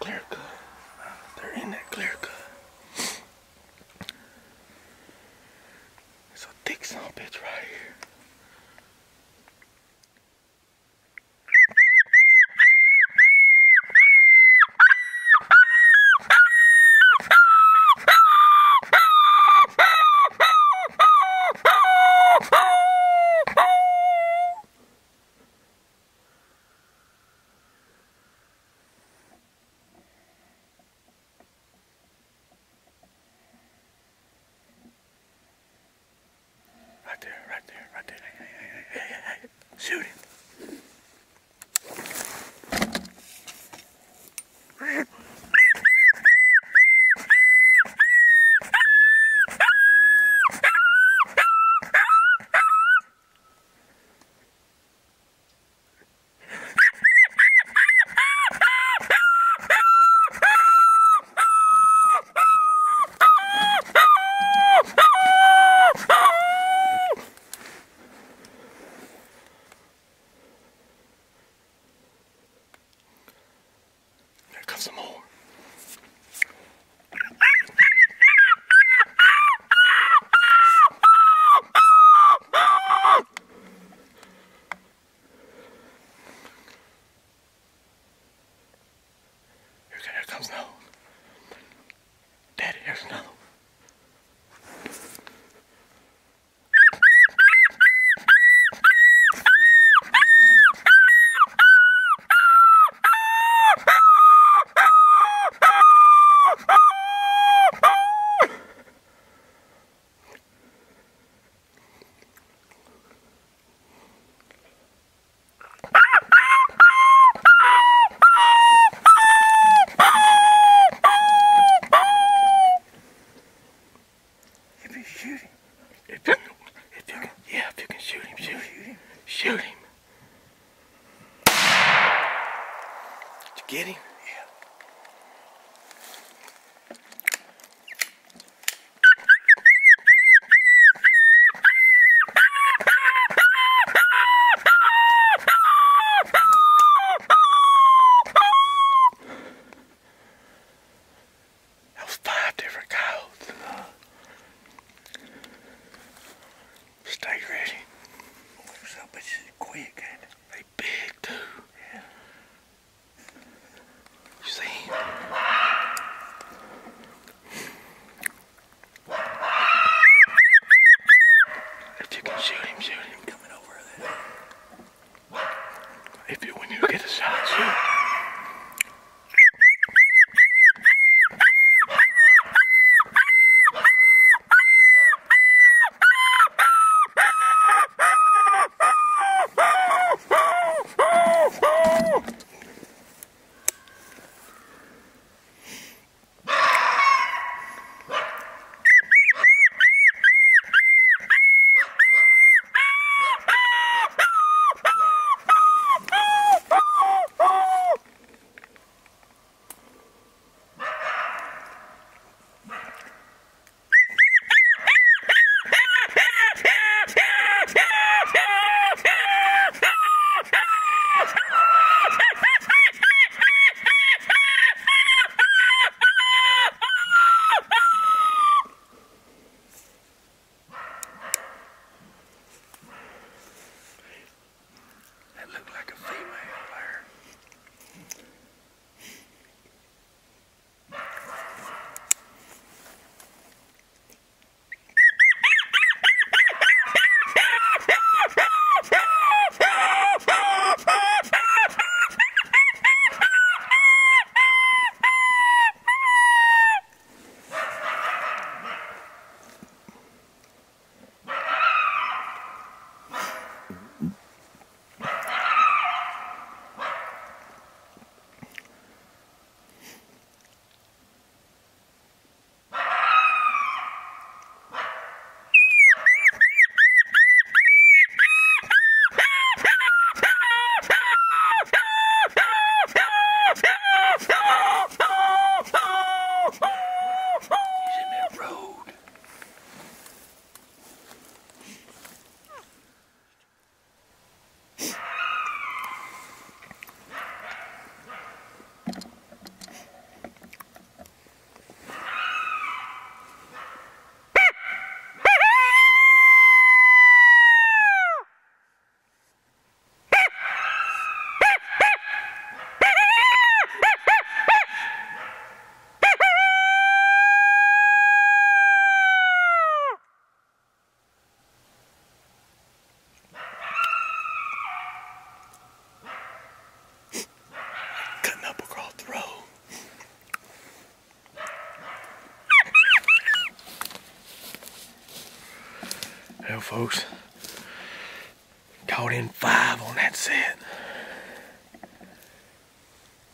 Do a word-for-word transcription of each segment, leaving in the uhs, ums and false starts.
that clear cut. They're in that clear cut. It's a thick son of a bitch right here. Shoot him. go, folks. Caught in five on that set.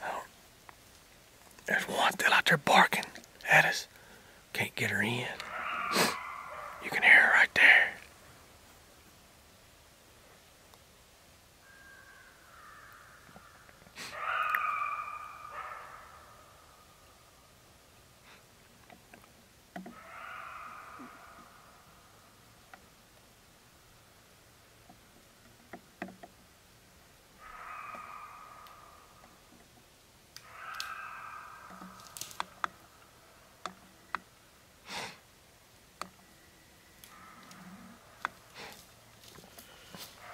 Oh, there's one still out there barking at us. Can't get her in. You can hear her right there.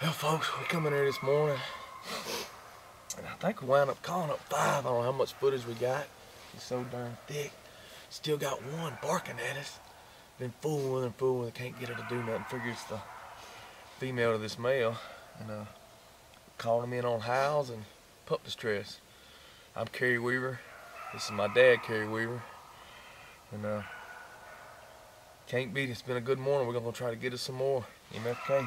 Well, folks, we come in here this morning, and I think we wound up calling up five. I don't know how much footage we got. It's so darn thick. Still got one barking at us. Been fooling with her and fooling with her. Can't get her to do nothing. Figure it's the female to this male. And uh, called him in on howls and pup distress. I'm Kerry Weaver. This is my dad, Kerry Weaver. And uh, can't beat it. It's been a good morning. We're going to try to get us some more. M F K.